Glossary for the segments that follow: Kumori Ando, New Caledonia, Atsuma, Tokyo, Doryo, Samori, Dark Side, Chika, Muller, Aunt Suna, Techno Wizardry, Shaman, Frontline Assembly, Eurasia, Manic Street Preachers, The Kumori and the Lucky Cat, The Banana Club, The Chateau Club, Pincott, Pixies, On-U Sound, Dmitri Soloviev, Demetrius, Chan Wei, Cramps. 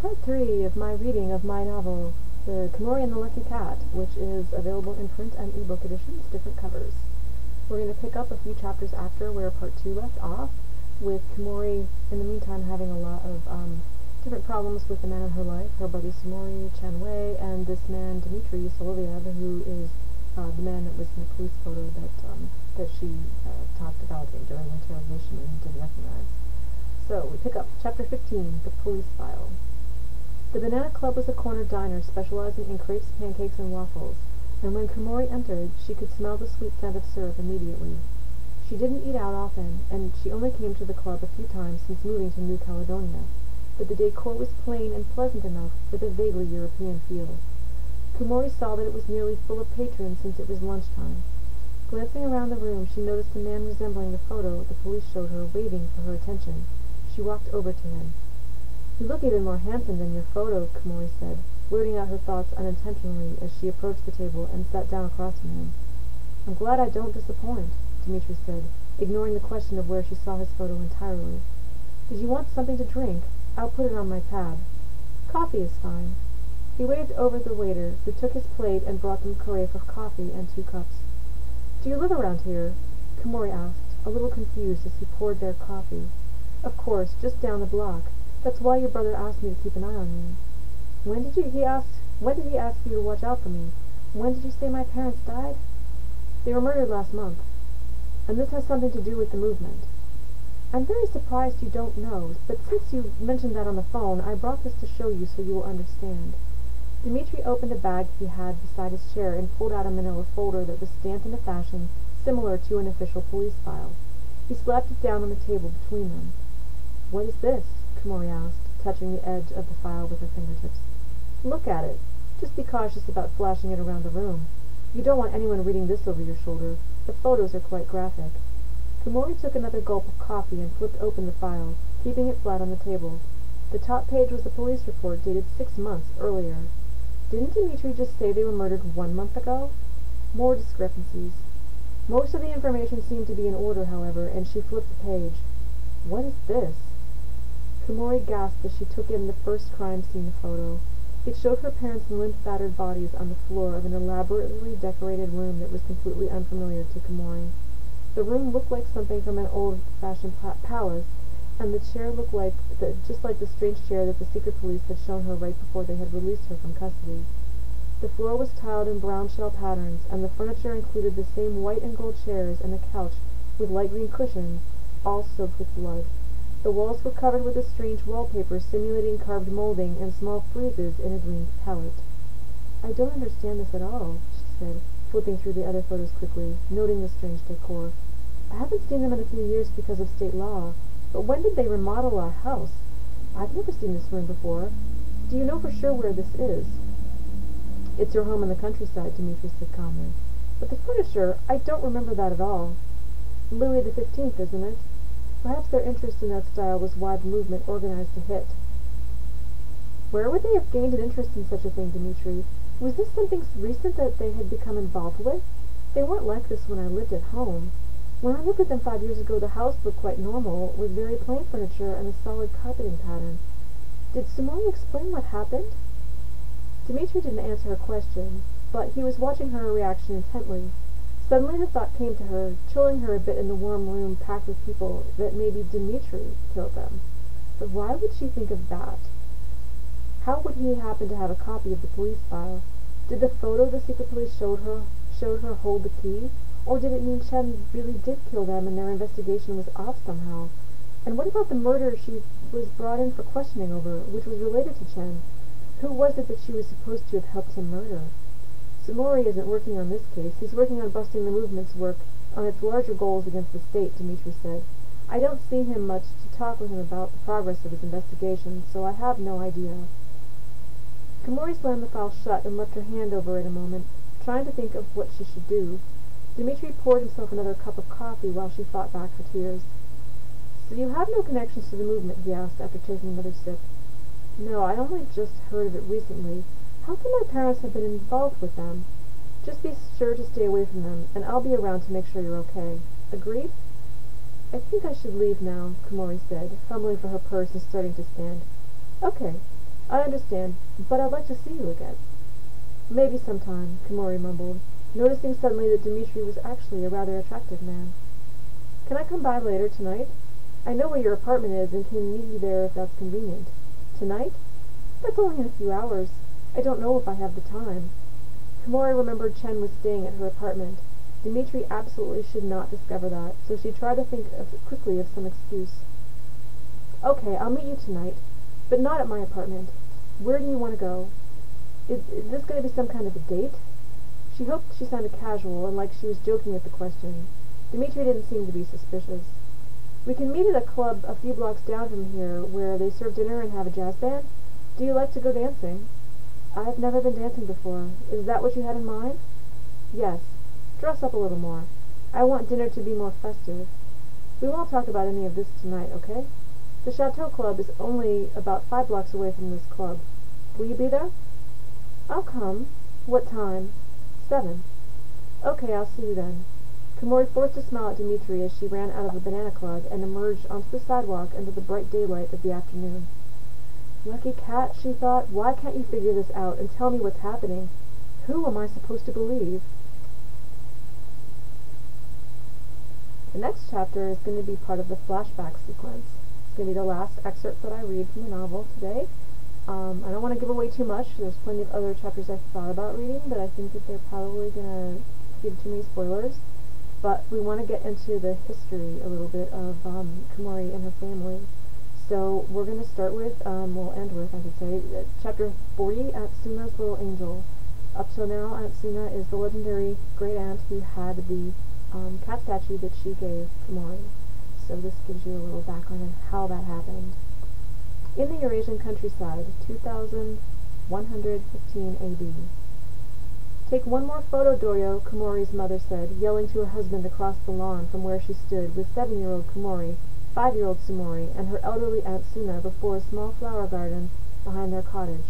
Part 3 of my reading of my novel, The Kumori and the Lucky Cat, which is available in print and ebook editions, different covers. We're going to pick up a few chapters after where Part 2 left off, with Kumori, in the meantime, having a lot of different problems with the man in her life, her brother Samori, Chan Wei, and this man, Dmitri Soloviev, who is the man that was in the police photo that she talked about during interrogation and didn't recognize. So, we pick up Chapter 15, The Police File. The Banana Club was a corner diner specializing in crepes, pancakes, and waffles, and when Kumori entered, she could smell the sweet scent of syrup immediately. She didn't eat out often, and she only came to the club a few times since moving to New Caledonia, but the decor was plain and pleasant enough with a vaguely European feel. Kumori saw that it was nearly full of patrons since it was lunchtime. Glancing around the room, she noticed a man resembling the photo the police showed her waiting for her attention. She walked over to him. "You look even more handsome than your photo," Kumori said, blurting out her thoughts unintentionally as she approached the table and sat down across from him. "I'm glad I don't disappoint," Dmitri said, ignoring the question of where she saw his photo entirely. "Did you want something to drink? I'll put it on my tab." "Coffee is fine." He waved over the waiter, who took his plate and brought them carafe of coffee and 2 cups. "Do you live around here?" Kumori asked, a little confused as he poured their coffee. "Of course, just down the block. That's why your brother asked me to keep an eye on you." When did he ask you to watch out for me? When did you say my parents died?" "They were murdered last month. And this has something to do with the movement." "I'm very surprised you don't know, but since you mentioned that on the phone, I brought this to show you so you will understand." Dmitri opened a bag he had beside his chair and pulled out a manila folder that was stamped in a fashion similar to an official police file. He slapped it down on the table between them. "What is this?" Kumori asked, touching the edge of the file with her fingertips. "Look at it. Just be cautious about flashing it around the room. You don't want anyone reading this over your shoulder. The photos are quite graphic." Kumori took another gulp of coffee and flipped open the file, keeping it flat on the table. The top page was a police report dated 6 months earlier. "Didn't Dmitri just say they were murdered 1 month ago?" More discrepancies. Most of the information seemed to be in order, however, and she flipped the page. "What is this?" Kumori gasped as she took in the first crime scene photo. It showed her parents' limp-battered bodies on the floor of an elaborately decorated room that was completely unfamiliar to Kumori. The room looked like something from an old-fashioned palace, and the chair looked like just like the strange chair that the secret police had shown her right before they had released her from custody. The floor was tiled in brown shell patterns, and the furniture included the same white and gold chairs and a couch with light green cushions, all soaked with blood. The walls were covered with a strange wallpaper simulating carved molding and small friezes in a green palette. "I don't understand this at all," she said, flipping through the other photos quickly, noting the strange decor. "I haven't seen them in a few years because of state law. But when did they remodel our house? I've never seen this room before. Do you know for sure where this is?" "It's your home in the countryside," Demetrius said calmly. "But the furniture, I don't remember that at all." "Louis XV, isn't it?" Perhaps their interest in that style was why the movement organized a hit. "Where would they have gained an interest in such a thing, Dmitri? Was this something recent that they had become involved with? They weren't like this when I lived at home. When I lived with them 5 years ago, the house looked quite normal, with very plain furniture and a solid carpeting pattern. Did Samori explain what happened?" Dmitri didn't answer her question, but he was watching her reaction intently. Suddenly the thought came to her, chilling her a bit in the warm room packed with people, that maybe Dmitri killed them. But why would she think of that? How would he happen to have a copy of the police file? Did the photo the secret police showed her hold the key? Or did it mean Chen really did kill them and their investigation was off somehow? And what about the murder she was brought in for questioning over, which was related to Chen? Who was it that she was supposed to have helped him murder? Samori isn't working on this case. He's working on busting the movement's work on its larger goals against the state, Dmitri said. I don't see him much to talk with him about the progress of his investigation, so I have no idea. Kumori slammed the file shut and left her hand over it a moment, trying to think of what she should do. Dmitri poured himself another cup of coffee while she fought back her tears. "So you have no connections to the movement?" he asked after taking another sip. "No, I only just heard of it recently. How can my parents have been involved with them? Just be sure to stay away from them, and I'll be around to make sure you're okay. Agreed?" "I think I should leave now," Kumori said, fumbling for her purse and starting to stand. "Okay." I understand, but I'd like to see you again. Maybe sometime, Kumori mumbled, noticing suddenly that Dmitri was actually a rather attractive man. Can I come by later tonight? I know where your apartment is and can meet you there if that's convenient. Tonight? That's only in a few hours. I don't know if I have the time. Kumori remembered Chen was staying at her apartment. Dmitri absolutely should not discover that, so she tried to think quickly of some excuse. Okay, I'll meet you tonight, but not at my apartment. Where do you want to go? Is this going to be some kind of a date? She hoped she sounded casual and like she was joking at the question. Dmitri didn't seem to be suspicious. We can meet at a club a few blocks down from here where they serve dinner and have a jazz band. Do you like to go dancing? I've never been dancing before. Is that what you had in mind? Yes. Dress up a little more. I want dinner to be more festive. We won't talk about any of this tonight, okay? The Chateau Club is only about 5 blocks away from this club. Will you be there? I'll come. What time? 7. Okay, I'll see you then. Kumori forced a smile at Dmitri as she ran out of the banana club and emerged onto the sidewalk into the bright daylight of the afternoon. Lucky cat, she thought, why can't you figure this out and tell me what's happening? Who am I supposed to believe? The next chapter is going to be part of the flashback sequence. It's going to be the last excerpt that I read from the novel today. I don't want to give away too much. There's plenty of other chapters I've thought about reading, but I think that they're probably going to give too many spoilers. But we want to get into the history a little bit of Kumori and her family. So we're going to start with, we'll end with, I should say, chapter 40, Aunt Suna's Little Angel. Up till now, Aunt Suna is the legendary great aunt who had the cat statue that she gave Kumori. So this gives you a little background on how that happened. In the Eurasian countryside, 2115 AD. Take one more photo, Doryo, Kumori's mother said, yelling to her husband across the lawn from where she stood with 7-year-old Kumori, 5-year-old Samori, and her elderly Aunt Suna before a small flower garden behind their cottage.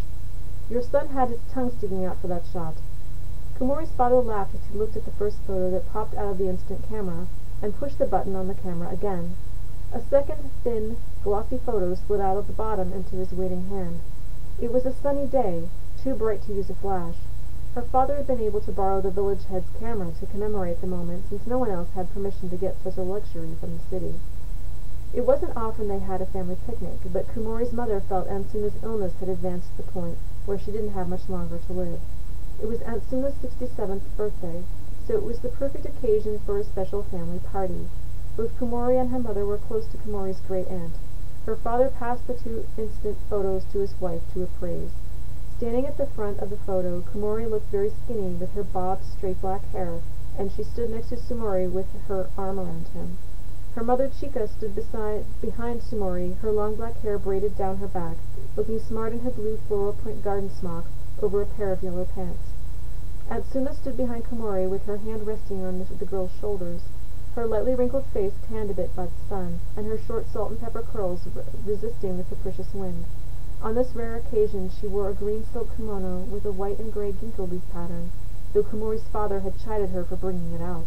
Your son had his tongue sticking out for that shot. Kumori's father laughed as he looked at the first photo that popped out of the instant camera, and pushed the button on the camera again. A second thin, glossy photo slid out of the bottom into his waiting hand. It was a sunny day, too bright to use a flash. Her father had been able to borrow the village head's camera to commemorate the moment, since no one else had permission to get such a luxury from the city. It wasn't often they had a family picnic, but Kumori's mother felt Aunt Suna's illness had advanced to the point where she didn't have much longer to live. It was Aunt Suna's 67th birthday, so it was the perfect occasion for a special family party. Both Kumori and her mother were close to Kumori's great aunt. Her father passed the 2 instant photos to his wife to appraise. Standing at the front of the photo, Kumori looked very skinny with her bobbed straight black hair, and she stood next to Samori with her arm around him. Her mother Chika stood behind Samori, her long black hair braided down her back, looking smart in her blue floral print garden smock over a pair of yellow pants. Atsuma stood behind Kumori with her hand resting on the girl's shoulders, her lightly wrinkled face tanned a bit by the sun, and her short salt-and-pepper curls resisting the capricious wind. On this rare occasion she wore a green silk kimono with a white and gray ginkgo leaf pattern, though Kumori's father had chided her for bringing it out.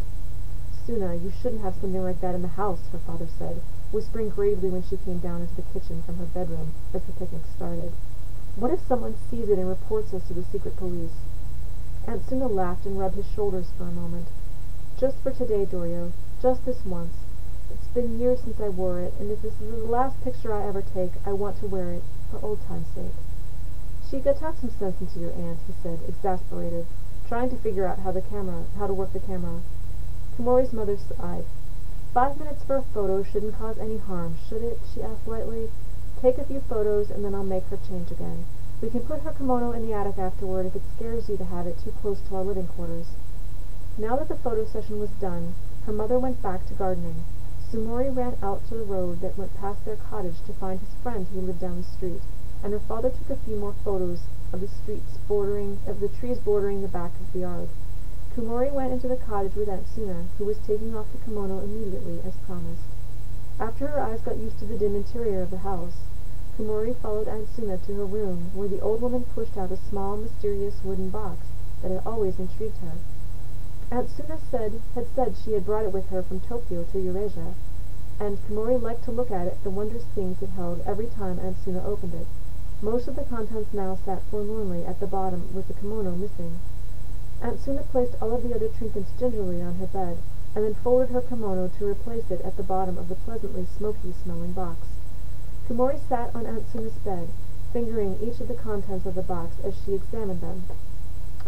Suna, you shouldn't have something like that in the house, her father said, whispering gravely when she came down into the kitchen from her bedroom as the picnic started. What if someone sees it and reports us to the secret police? Aunt Suna laughed and rubbed his shoulders for a moment. Just for today, Doryo. Just this once. It's been years since I wore it, and if this is the last picture I ever take, I want to wear it, for old time's sake. Chika, talk some sense into your aunt, he said, exasperated, trying to figure out how to work the camera. Kumori's mother sighed. 5 minutes for a photo shouldn't cause any harm, should it? She asked lightly. Take a few photos, and then I'll make her change again. We can put her kimono in the attic afterward if it scares you to have it too close to our living quarters. Now that the photo session was done, her mother went back to gardening. Samori ran out to the road that went past their cottage to find his friend who lived down the street, and her father took a few more photos of the trees bordering the back of the yard. Kumori went into the cottage with Aunt Suna, who was taking off the kimono immediately, as promised. After her eyes got used to the dim interior of the house, Kumori followed Aunt Suna to her room, where the old woman pushed out a small, mysterious wooden box that had always intrigued her. Aunt Suna had said she had brought it with her from Tokyo to Eurasia, and Kumori liked to look at the wondrous things it held every time Aunt Suna opened it. Most of the contents now sat forlornly at the bottom, with the kimono missing. Aunt Suna placed all of the other trinkets gingerly on her bed, and then folded her kimono to replace it at the bottom of the pleasantly smoky-smelling box. Kumori sat on Aunt Suna's bed, fingering each of the contents of the box as she examined them.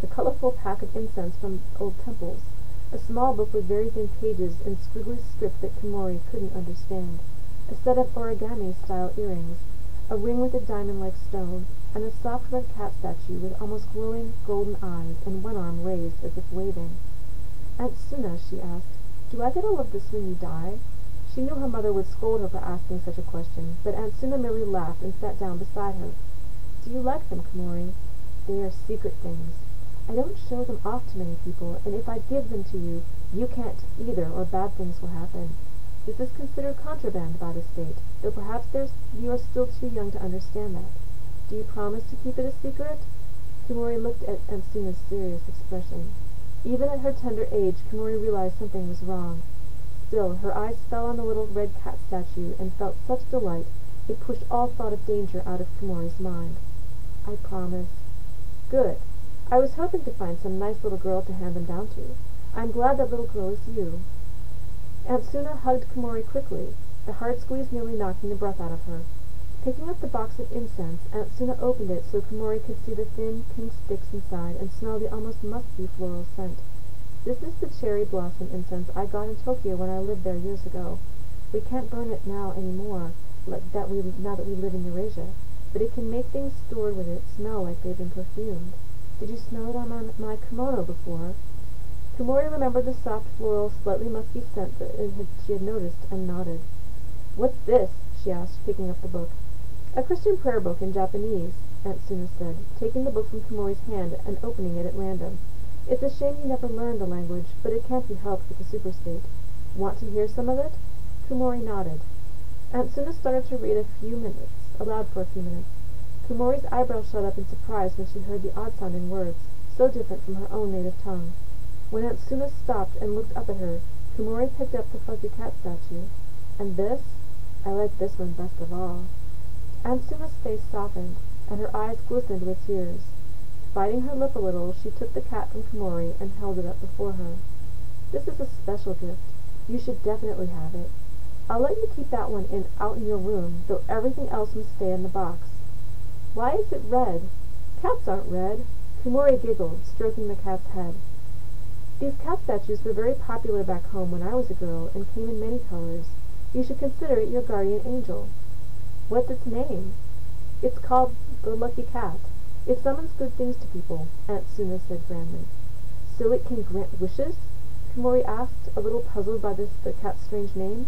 A colorful pack of incense from old temples, a small book with very thin pages in squiggly script that Kumori couldn't understand, a set of origami-style earrings, a ring with a diamond-like stone, and a soft red cat statue with almost glowing golden eyes and one arm raised as if waving. "Aunt Suna," she asked, "do I get all of this when you die?" She knew her mother would scold her for asking such a question, but Aunt Suna merely laughed and sat down beside her. "Do you like them, Kumori?" "They are secret things. I don't show them off to many people, and if I give them to you, you can't either, or bad things will happen. This is considered contraband by the state, though perhaps you are still too young to understand that. Do you promise to keep it a secret?" Kumori looked at Aunt Suna's serious expression. Even at her tender age, Kumori realized something was wrong. Still, her eyes fell on the little red cat statue and felt such delight, it pushed all thought of danger out of Kumori's mind. "I promise." "Good. I was hoping to find some nice little girl to hand them down to. I'm glad that little girl is you." Aunt Suna hugged Kumori quickly, the hard squeeze nearly knocking the breath out of her. Picking up the box of incense, Aunt Suna opened it so Kumori could see the thin, pink sticks inside and smell the almost musky floral scent. "This is the cherry blossom incense I got in Tokyo when I lived there years ago. We can't burn it now any more, now that we live in Eurasia, but it can make things stored with it smell like they've been perfumed. Did you smell it on my kimono before?" Kumori remembered the soft, floral, slightly musky scent that she had noticed, and nodded. "What's this?" she asked, picking up the book. "A Christian prayer book in Japanese," Aunt Suna said, taking the book from Kumori's hand and opening it at random. "It's a shame you never learned the language, but it can't be helped with the superstate. Want to hear some of it?" Kumori nodded. Aunt Suna started to read aloud for a few minutes. Kumori's eyebrows shot up in surprise when she heard the odd-sounding words, so different from her own native tongue. When Aunt Suna stopped and looked up at her, Kumori picked up the fuzzy cat statue. "And this? I like this one best of all." Aunt Suna's face softened, and her eyes glistened with tears. Biting her lip a little, she took the cat from Kumori and held it up before her. "This is a special gift. You should definitely have it. I'll let you keep that one out in your room, though everything else must stay in the box." "Why is it red? Cats aren't red." Kumori giggled, stroking the cat's head. "These cat statues were very popular back home when I was a girl and came in many colors. You should consider it your guardian angel." "What's its name?" "It's called the Lucky Cat. It summons good things to people," Aunt Suna said grandly. "So it can grant wishes?" Kumori asked, a little puzzled by the cat's strange name.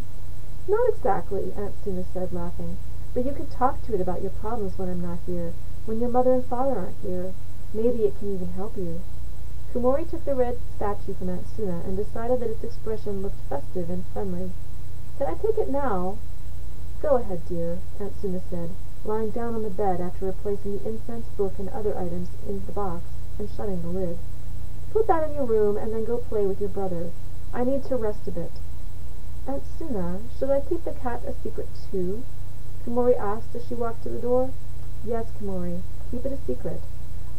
"Not exactly," Aunt Suna said, laughing. "But you can talk to it about your problems when I'm not here, when your mother and father aren't here. Maybe it can even help you." Kumori took the red statue from Aunt Suna and decided that its expression looked festive and friendly. "Can I take it now?" "Go ahead, dear," Aunt Suna said, lying down on the bed after replacing the incense book and other items in the box and shutting the lid. "Put that in your room and then go play with your brother. I need to rest a bit." "Aunt Suna, should I keep the cat a secret too?" Kumori asked as she walked to the door. "Yes, Kumori, keep it a secret.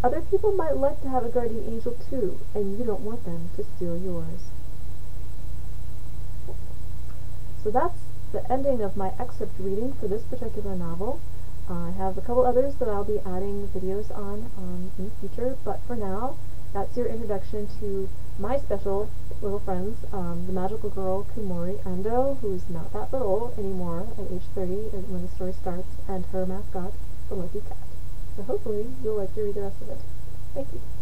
Other people might like to have a guardian angel too, and you don't want them to steal yours." So that's the ending of my excerpt reading for this particular novel. I have a couple others that I'll be adding videos on in the future, but for now, that's your introduction to my special little friends, the magical girl Kumori Ando, who's not that little anymore at age 30 when the story starts, and her mascot, the Lucky Cat. So hopefully you'll like to read the rest of it. Thank you.